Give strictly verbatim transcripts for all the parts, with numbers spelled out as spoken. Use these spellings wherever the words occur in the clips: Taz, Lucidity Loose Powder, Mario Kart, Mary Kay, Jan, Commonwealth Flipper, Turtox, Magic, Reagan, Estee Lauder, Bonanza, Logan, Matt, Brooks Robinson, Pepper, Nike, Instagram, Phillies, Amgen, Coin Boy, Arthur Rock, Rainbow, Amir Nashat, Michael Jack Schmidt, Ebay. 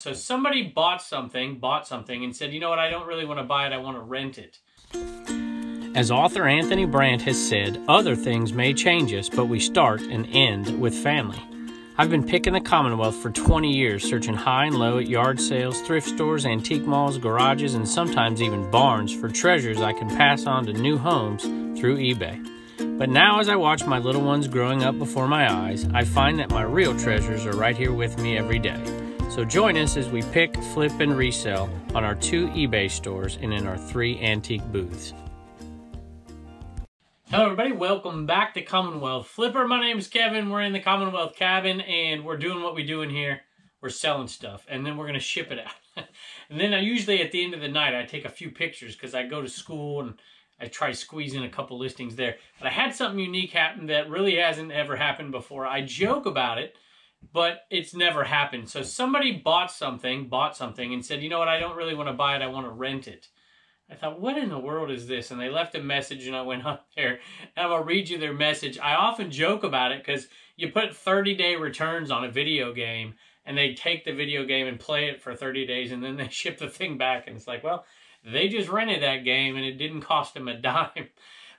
So somebody bought something, bought something, and said, you know what, I don't really want to buy it, I want to rent it. As author Anthony Brandt has said, other things may change us, but we start and end with family. I've been picking the Commonwealth for twenty years, searching high and low at yard sales, thrift stores, antique malls, garages, and sometimes even barns for treasures I can pass on to new homes through eBay. But now as I watch my little ones growing up before my eyes, I find that my real treasures are right here with me every day. So join us as we pick, flip, and resell on our two eBay stores and in our three antique booths. Hello everybody, welcome back to Commonwealth Flipper. My name is Kevin, we're in the Commonwealth cabin and we're doing what we do in here. We're selling stuff and then we're gonna ship it out. And then I usually at the end of the night I take a few pictures because I go to school and I try to squeeze in a couple listings there. But I had something unique happen that really hasn't ever happened before. I joke about it, but it's never happened. So somebody bought something, bought something and said, you know what, I don't really wanna buy it, I wanna rent it. I thought, what in the world is this? And they left a message and I went on there and I'm gonna read you their message. I often joke about it because you put thirty day returns on a video game and they take the video game and play it for thirty days and then they ship the thing back. And it's like, well, they just rented that game and it didn't cost them a dime.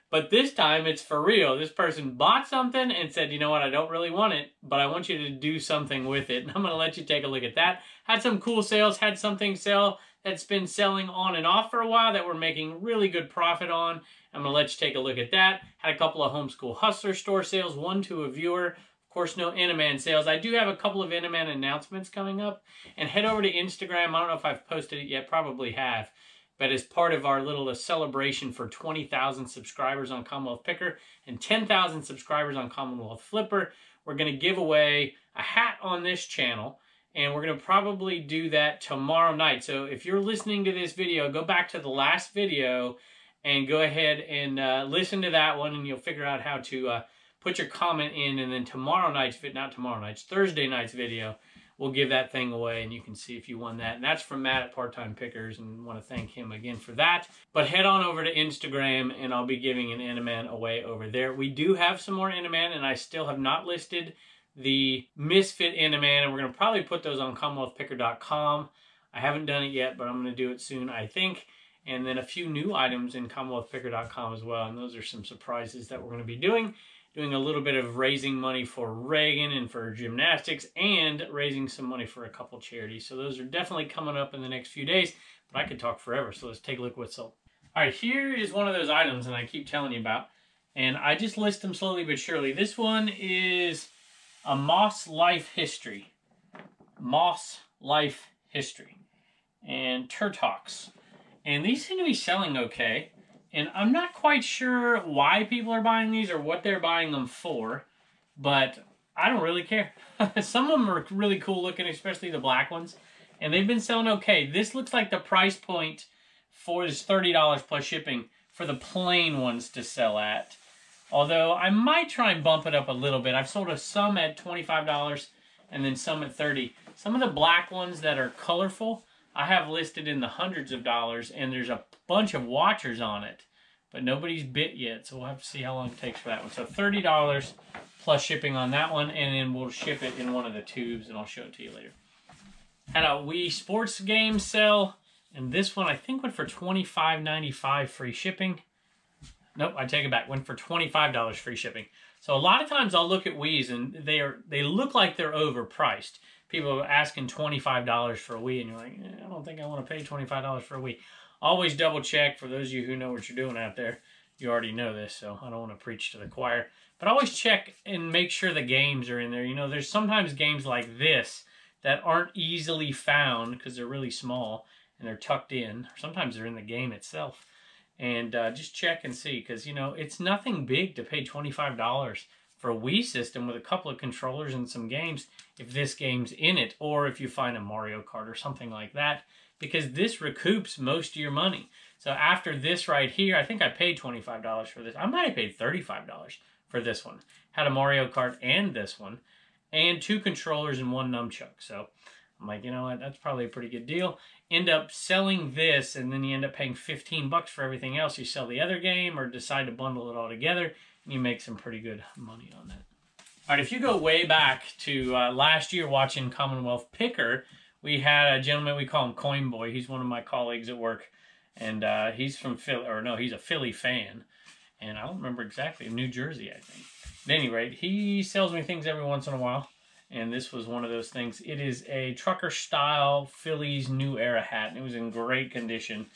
But this time it's for real. This person bought something and said, you know what, I don't really want it, but I want you to do something with it. And I'm gonna let you take a look at that. Had some cool sales, had something sell that's been selling on and off for a while that we're making really good profit on. I'm gonna let you take a look at that. Had a couple of homeschool hustler store sales, one to a viewer. Of course, no Inaman sales. I do have a couple of Inaman announcements coming up. And head over to Instagram. I don't know if I've posted it yet, probably have. But as part of our little celebration for twenty thousand subscribers on Commonwealth Picker and ten thousand subscribers on Commonwealth Flipper, we're gonna give away a hat on this channel. And we're going to probably do that tomorrow night. So if you're listening to this video, go back to the last video and go ahead and uh, listen to that one. And you'll figure out how to uh, put your comment in. And then tomorrow night's, not tomorrow night's, Thursday night's video, we'll give that thing away. And you can see if you won that. And that's from Matt at Part-Time Pickers. And want to thank him again for that. But head on over to Instagram and I'll be giving an Inaman away over there. We do have some more Inaman and I still have not listed the Misfit Inaman, and we're going to probably put those on Commonwealth Picker dot com. I haven't done it yet, but I'm going to do it soon, I think. And then a few new items in Commonwealth Picker dot com as well, and those are some surprises that we're going to be doing. Doing a little bit of raising money for Reagan and for gymnastics, and raising some money for a couple charities. So those are definitely coming up in the next few days, but I could talk forever, so let's take a look what's up. All right, here is one of those items, and I keep telling you about, and I just list them slowly but surely. This one is a Moss Life History, Moss Life History, and Turtox. And these seem to be selling okay. And I'm not quite sure why people are buying these or what they're buying them for, but I don't really care. Some of them are really cool looking, especially the black ones. And they've been selling okay. This looks like the price point for this thirty dollars plus shipping for the plain ones to sell at. Although I might try and bump it up a little bit. I've sold some at twenty-five dollars and then some at thirty dollars. Some of the black ones that are colorful, I have listed in the hundreds of dollars and there's a bunch of watchers on it, but nobody's bit yet. So we'll have to see how long it takes for that one. So thirty dollars plus shipping on that one, and then we'll ship it in one of the tubes and I'll show it to you later. Had a Wii sports game sell, and this one I think went for twenty-five ninety-five free shipping. Nope, I take it back. Went for twenty-five dollars free shipping. So a lot of times I'll look at Wii's and they are they look like they're overpriced. People are asking twenty-five dollars for a Wii and you're like, eh, I don't think I want to pay twenty-five dollars for a Wii. Always double check. For those of you who know what you're doing out there, you already know this, so I don't want to preach to the choir. But always check and make sure the games are in there. You know, there's sometimes games like this that aren't easily found because they're really small and they're tucked in. Sometimes they're in the game itself. And uh, just check and see, because, you know, it's nothing big to pay twenty-five dollars for a Wii system with a couple of controllers and some games if this game's in it, or if you find a Mario Kart or something like that, because this recoups most of your money. So after this right here, I think I paid twenty-five dollars for this. I might have paid thirty-five dollars for this one. Had a Mario Kart and this one, and two controllers and one nunchuck. So I'm like, you know what, that's probably a pretty good deal. End up selling this and then you end up paying fifteen bucks for everything else. You sell the other game or decide to bundle it all together and you make some pretty good money on that. All right, if you go way back to uh, last year watching Commonwealth Picker, we had a gentleman, we call him Coin Boy. He's one of my colleagues at work, and uh, he's from Philly, or no, he's a Philly fan, and I don't remember exactly, New Jersey, I think. At any rate, he sells me things every once in a while, and this was one of those things. It is a trucker-style Phillies New Era hat, and it was in great condition,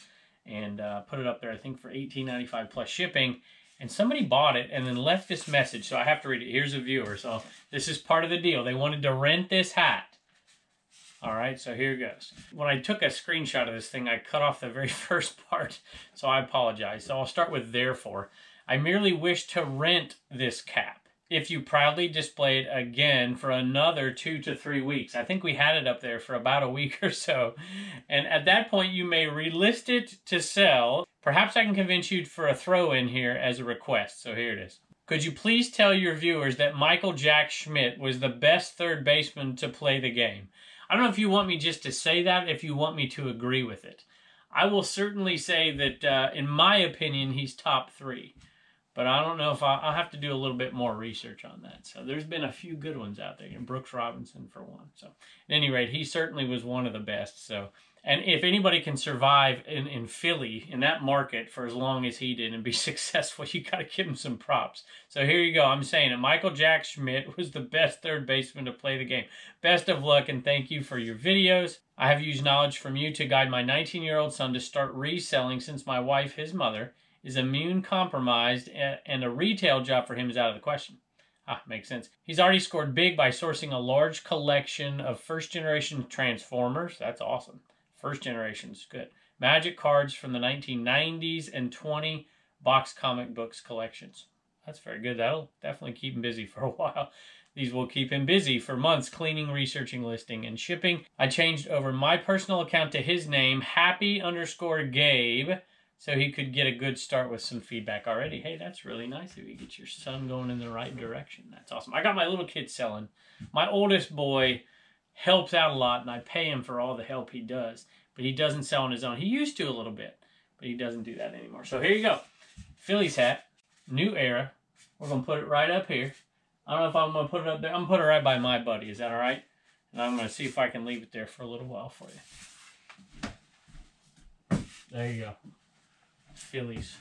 and uh, put it up there, I think, for eighteen ninety-five plus shipping. And somebody bought it and then left this message, so I have to read it. Here's a viewer, so this is part of the deal. They wanted to rent this hat. All right, so here goes. When I took a screenshot of this thing, I cut off the very first part, so I apologize. So I'll start with therefore. I merely wish to rent this cap if you proudly display it again for another two to three weeks. I think we had it up there for about a week or so. And at that point, you may relist it to sell. Perhaps I can convince you for a throw in here as a request. So here it is. Could you please tell your viewers that Michael Jack Schmidt was the best third baseman to play the game? I don't know if you want me just to say that, if you want me to agree with it. I will certainly say that, uh, in my opinion, he's top three. But I don't know if I, I'll have to do a little bit more research on that. So there's been a few good ones out there. And Brooks Robinson for one. So at any rate, he certainly was one of the best. So, and if anybody can survive in, in Philly, in that market, for as long as he did and be successful, you got to give him some props. So here you go. I'm saying it. Michael Jack Schmidt was the best third baseman to play the game. Best of luck and thank you for your videos. I have used knowledge from you to guide my nineteen-year-old son to start reselling since my wife, his mother, is immune compromised and a retail job for him is out of the question. Ah, makes sense. He's already scored big by sourcing a large collection of first generation Transformers. That's awesome. First generation's good. Magic cards from the nineteen nineties and twenty box comic books collections. That's very good. That'll definitely keep him busy for a while. These will keep him busy for months cleaning, researching, listing, and shipping. I changed over my personal account to his name, happy underscore Gabe, so he could get a good start with some feedback already. Hey, that's really nice if you get your son going in the right direction. That's awesome. I got my little kid selling. My oldest boy helps out a lot, and I pay him for all the help he does. But he doesn't sell on his own. He used to a little bit, but he doesn't do that anymore. So here you go. Phillies hat, New Era. We're going to put it right up here. I don't know if I'm going to put it up there. I'm going to put it right by my buddy. Is that all right? And I'm going to see if I can leave it there for a little while for you. There you go. Phillies.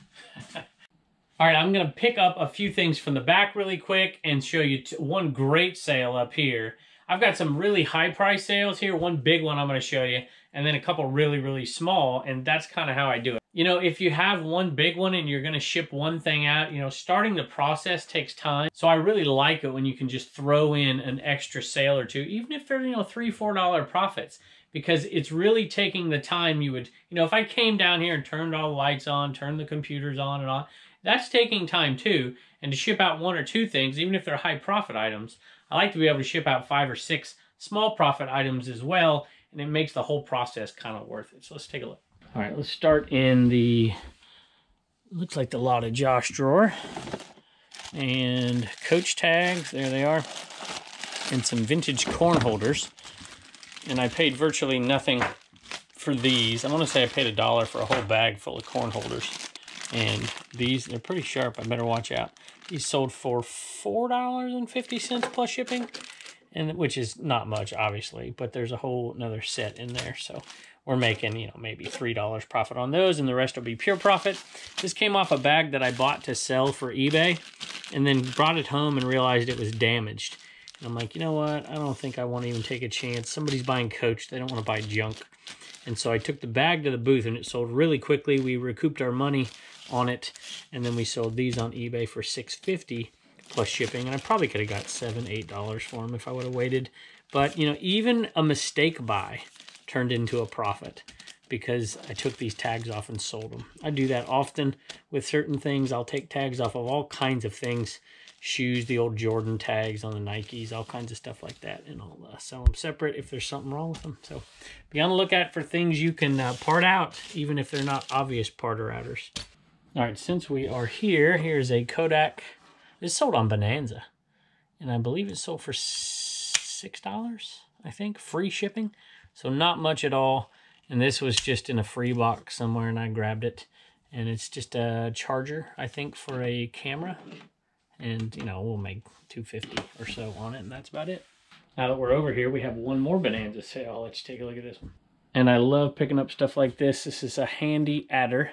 All right, I'm going to pick up a few things from the back really quick and show you t one great sale up here. I've got some really high price sales here, one big one I'm going to show you, and then a couple really, really small, and that's kind of how I do it. You know, if you have one big one and you're going to ship one thing out, you know, starting the process takes time. So I really like it when you can just throw in an extra sale or two, even if they're, you know, three, four dollar profits. Because it's really taking the time you would, you know, if I came down here and turned all the lights on, turned the computers on and on, that's taking time too. And to ship out one or two things, even if they're high profit items, I like to be able to ship out five or six small profit items as well. And it makes the whole process kind of worth it. So let's take a look. All right, let's start in the, looks like the lot of Josh drawer. And Coach tags, there they are. And some vintage corn holders. And I paid virtually nothing for these. I want to say I paid a dollar for a whole bag full of corn holders. And these, they're pretty sharp. I better watch out. These sold for four dollars and fifty cents plus shipping, and which is not much, obviously. But there's a whole another set in there. So we're making, you know, maybe three dollars profit on those, and the rest will be pure profit. This came off a bag that I bought to sell for eBay, and then brought it home and realized it was damaged. I'm like, you know what? I don't think I want to even take a chance. Somebody's buying Coach. They don't want to buy junk. And so I took the bag to the booth, and it sold really quickly. We recouped our money on it, and then we sold these on eBay for six fifty plus shipping. And I probably could have got seven dollars, eight dollars for them if I would have waited. But, you know, even a mistake buy turned into a profit because I took these tags off and sold them. I do that often with certain things. I'll take tags off of all kinds of things. Shoes, the old Jordan tags on the Nikes, all kinds of stuff like that. And I'll uh, sell them separate if there's something wrong with them. So be on the lookout for things you can uh, part out, even if they're not obvious parter outers. All right, since we are here, here's a Kodak. It's sold on Bonanza. And I believe it sold for six dollars, I think, free shipping. So not much at all. And this was just in a free box somewhere, and I grabbed it. And it's just a charger, I think, for a camera. And, you know, we'll make two fifty or so on it, and that's about it. Now that we're over here, we have one more Bonanza sale. I'll let you take a look at this one. And I love picking up stuff like this. This is a handy adder.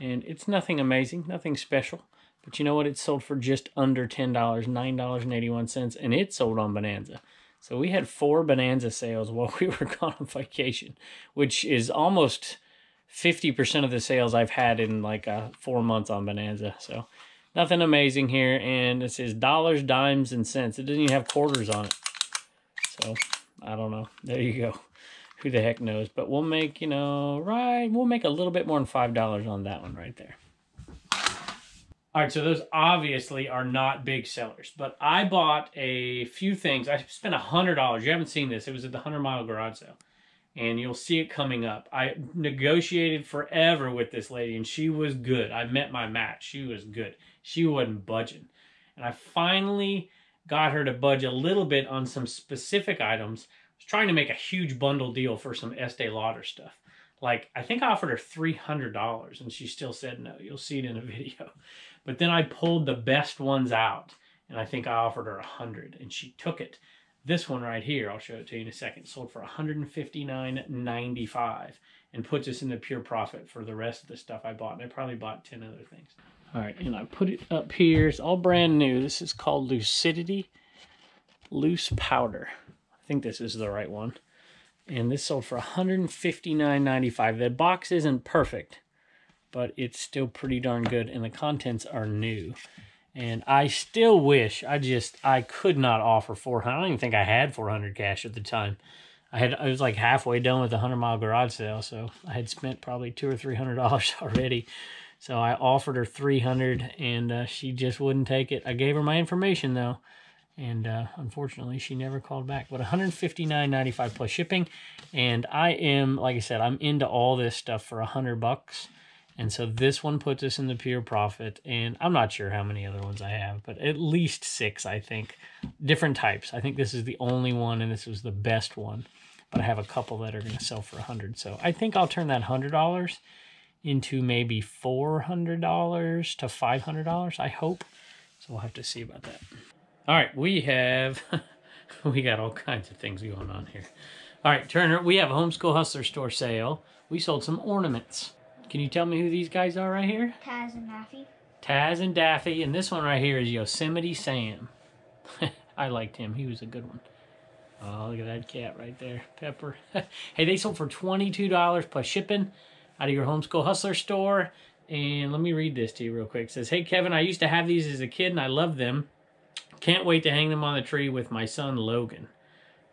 And it's nothing amazing, nothing special. But you know what? It's sold for just under ten dollars, nine dollars and eighty-one cents. And it sold on Bonanza. So we had four Bonanza sales while we were gone on vacation, which is almost fifty percent of the sales I've had in like uh, four months on Bonanza. So nothing amazing here. And it says dollars, dimes, and cents. It doesn't even have quarters on it. So I don't know. There you go. Who the heck knows? But we'll make, you know, right, we'll make a little bit more than five dollars on that one right there. All right, so those obviously are not big sellers, but I bought a few things. I spent one hundred dollars. You haven't seen this. It was at the hundred mile garage sale, and you'll see it coming up. I negotiated forever with this lady, and she was good. I met my match. She was good. She wasn't budging, and I finally got her to budge a little bit on some specific items. I was trying to make a huge bundle deal for some Estee Lauder stuff. Like, I think I offered her three hundred dollars, and she still said no. You'll see it in a video. But then I pulled the best ones out, and I think I offered her one hundred dollars, and she took it. This one right here, I'll show it to you in a second, sold for one hundred fifty-nine ninety-five, and puts us in the pure profit for the rest of the stuff I bought. And I probably bought ten other things. All right, and I put it up here. It's all brand new. This is called Lucidity Loose Powder. I think this is the right one. And this sold for one hundred fifty-nine ninety-five. The box isn't perfect, but it's still pretty darn good, and the contents are new. And I still wish, I just, I could not offer four hundred. I don't even think I had four hundred cash at the time. I had, I was like halfway done with the hundred mile garage sale, so I had spent probably two or three hundred dollars already. So I offered her three hundred, and uh, she just wouldn't take it. I gave her my information though. And uh, unfortunately, she never called back. But one hundred fifty-nine ninety-five plus shipping. And I am, like I said, I'm into all this stuff for a hundred bucks. And so this one puts us in the pure profit. And I'm not sure how many other ones I have, but at least six, I think. Different types. I think this is the only one, and this was the best one. But I have a couple that are going to sell for a hundred. So I think I'll turn that one hundred dollars into maybe four hundred dollars to five hundred dollars, I hope. So we'll have to see about that. All right, we have, we got all kinds of things going on here. All right, Turner, we have a Homeschool Hustler store sale. We sold some ornaments. Can you tell me who these guys are right here? Taz and Daffy. Taz and Daffy, and this one right here is Yosemite Sam. I liked him, he was a good one. Oh, look at that cat right there, Pepper. Hey, they sold for twenty-two dollars plus shipping out of your Homeschool Hustler store. And let me read this to you real quick. It says, hey, Kevin, I used to have these as a kid, and I loved them. Can't wait to hang them on the tree with my son, Logan.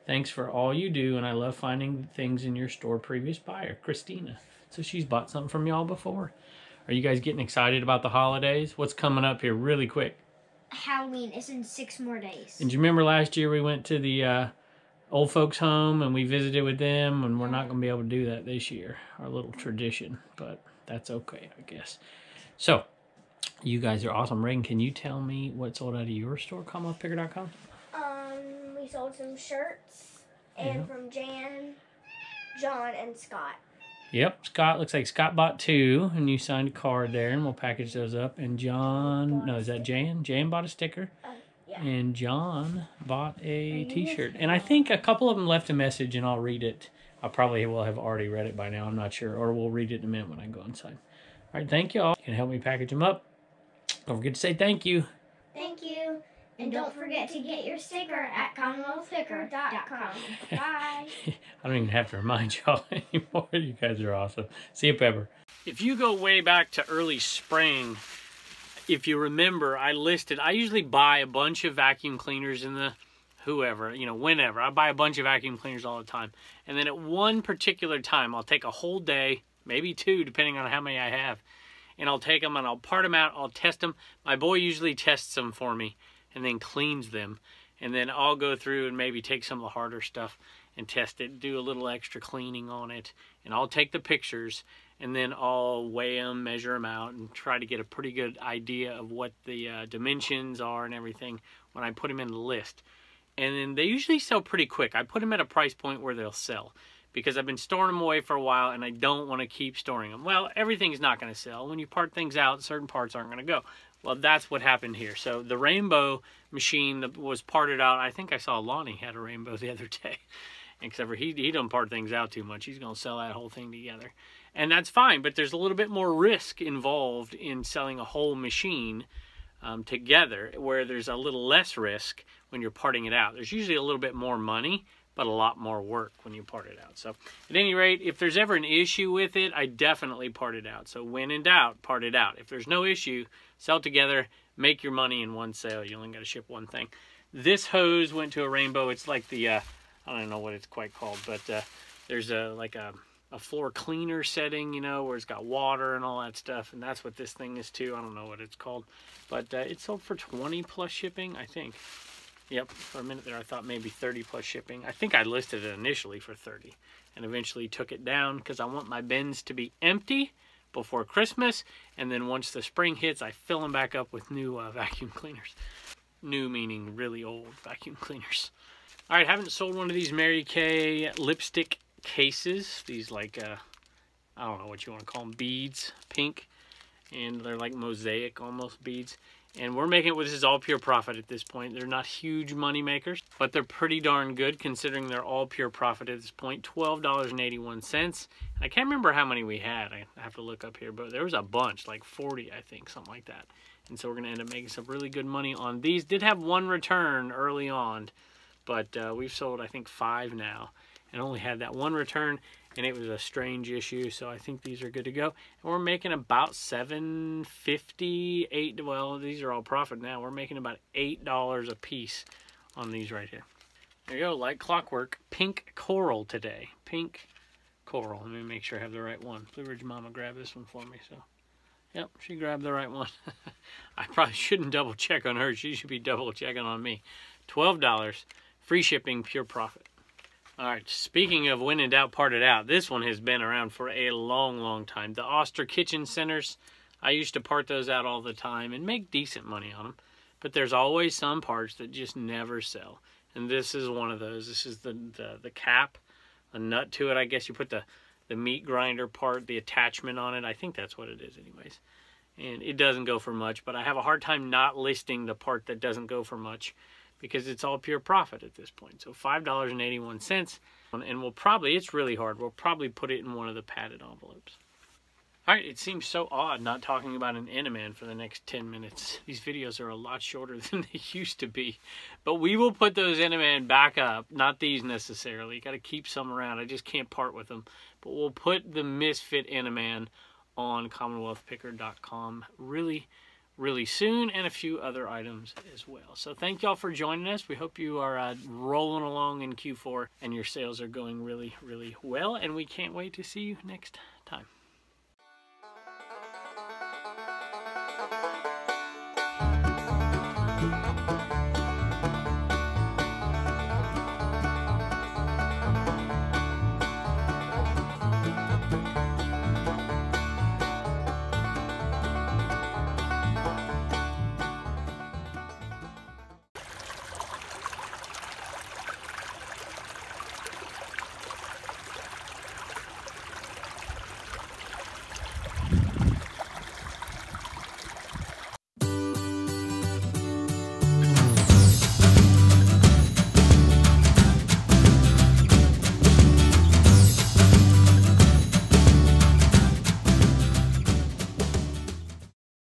Thanks for all you do, and I love finding things in your store. Previous buyer, Christina. So she's bought something from y'all before. Are you guys getting excited about the holidays? What's coming up here really quick? Halloween is in six more days. And do you remember last year we went to the uh, old folks home and we visited with them, and we're not going to be able to do that this year. Our little tradition, but that's okay, I guess. So, you guys are awesome. Reagan, can you tell me what sold out of your store, Commonwealth Picker dot com? Um, we sold some shirts, and yeah. From Jan, John, and Scott. Yep, Scott. Looks like Scott bought two, and you signed a card there, and we'll package those up. And John, no, is that Jan? Jan bought a sticker, uh, yeah. And John bought a T-shirt. And I think a couple of them left a message, and I'll read it. I probably will have already read it by now. I'm not sure, or we'll read it in a minute when I go inside. All right, thank you all. You can help me package them up. Don't forget to say thank you. Thank you. And don't forget to get your sticker at Commonwealth Picker dot com. Bye. I don't even have to remind y'all anymore. You guys are awesome. See you, Pepper. If you go way back to early spring, if you remember, I listed, I usually buy a bunch of vacuum cleaners in the whoever, you know, whenever. I buy a bunch of vacuum cleaners all the time. And then at one particular time, I'll take a whole day, maybe two, depending on how many I have. And I'll take them and I'll part them out. I'll test them. My boy usually tests them for me and then cleans them. And then I'll go through and maybe take some of the harder stuff and test it, do a little extra cleaning on it. And I'll take the pictures and then I'll weigh them, measure them out, and try to get a pretty good idea of what the uh, dimensions are and everything when I put them in the list. And then they usually sell pretty quick. I put them at a price point where they'll sell, because I've been storing them away for a while and I don't want to keep storing them. Well, everything's not going to sell. When you part things out, certain parts aren't going to go. Well, that's what happened here. So the rainbow machine that was parted out. I think I saw Lonnie had a rainbow the other day. Except for he, he doesn't part things out too much. He's going to sell that whole thing together. And that's fine, but there's a little bit more risk involved in selling a whole machine um, together, where there's a little less risk when you're parting it out. There's usually a little bit more money, but a lot more work when you part it out. So at any rate, if there's ever an issue with it, I definitely part it out. So when in doubt, part it out. If there's no issue, sell together, make your money in one sale. You only got to ship one thing. This hose went to a rainbow. It's like the... Uh, I don't know what it's quite called, but uh, there's a like a, a floor cleaner setting, you know, where it's got water and all that stuff. And that's what this thing is too. I don't know what it's called, but uh, it sold for twenty plus shipping, I think. Yep, for a minute there, I thought maybe thirty plus shipping. I think I listed it initially for thirty and eventually took it down because I want my bins to be empty before Christmas. And then once the spring hits, I fill them back up with new uh, vacuum cleaners. New meaning really old vacuum cleaners. All right, haven't sold one of these Mary Kay lipstick cases. These like, uh, I don't know what you want to call them, beads, pink. And they're like mosaic almost beads. And we're making it with, this is all pure profit at this point. They're not huge money makers, but they're pretty darn good considering they're all pure profit at this point. twelve dollars and eighty-one cents. I can't remember how many we had. I have to look up here, but there was a bunch, like forty, I think, something like that. And so we're going to end up making some really good money on these. Did have one return early on. But uh, we've sold, I think, five now and only had that one return, and it was a strange issue, so I think these are good to go. And we're making about seven fifty, eight, well, these are all profit now. We're making about eight dollars a piece on these right here. There you go, like clockwork, pink coral today. Pink coral. Let me make sure I have the right one. Blue Ridge Mama grabbed this one for me, so... Yep, she grabbed the right one. I probably shouldn't double check on her. She should be double checking on me. twelve dollars. Free shipping, pure profit. All right, speaking of when in doubt, part it out. This one has been around for a long, long time. The Oster Kitchen Centers, I used to part those out all the time and make decent money on them. But there's always some parts that just never sell. And this is one of those. This is the, the, the cap, a nut to it. I guess you put the, the meat grinder part, the attachment on it. I think that's what it is anyways. And it doesn't go for much, but I have a hard time not listing the part that doesn't go for much, because it's all pure profit at this point. So five dollars and eighty-one cents, and we'll probably, it's really hard, we'll probably put it in one of the padded envelopes. All right, it seems so odd not talking about an Enaman for the next ten minutes. These videos are a lot shorter than they used to be, but we will put those Enaman back up, not these necessarily. You gotta keep some around, I just can't part with them, but we'll put the Misfit Enaman on Commonwealth Picker dot com really really soon, and a few other items as well. So thank y'all for joining us. We hope you are uh, rolling along in Q four and your sales are going really, really well, and we can't wait to see you next time.